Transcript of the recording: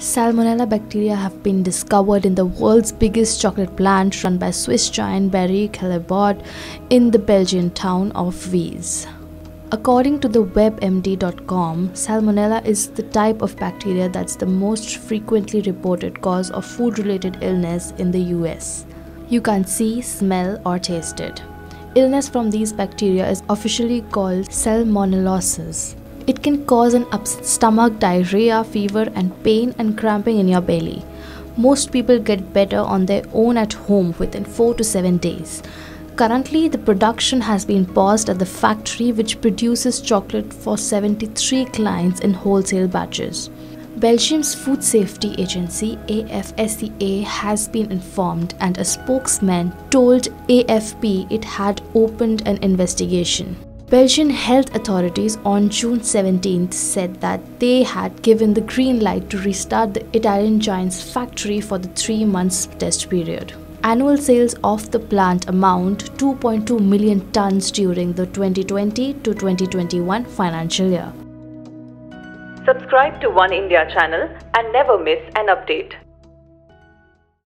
Salmonella bacteria have been discovered in the world's biggest chocolate plant run by Swiss giant Barry Callebaut in the Belgian town of Wieze. According to the WebMD.com, Salmonella is the type of bacteria that's the most frequently reported cause of food-related illness in the US. You can't see, smell, or taste it. Illness from these bacteria is officially called salmonellosis. It can cause an upset stomach, diarrhea, fever, and pain and cramping in your belly. Most people get better on their own at home within 4 to 7 days. Currently, the production has been paused at the factory which produces chocolate for 73 clients in wholesale batches. Belgium's food safety agency AFSCA has been informed, and a spokesman told AFP it had opened an investigation. Belgian health authorities on June 17th said that they had given the green light to restart the Italian giant's factory for the 3 months test period. Annual sales of the plant amount 2.2 million tons during the 2020 to 2021 financial year. Subscribe to Oneindia channel and never miss an update.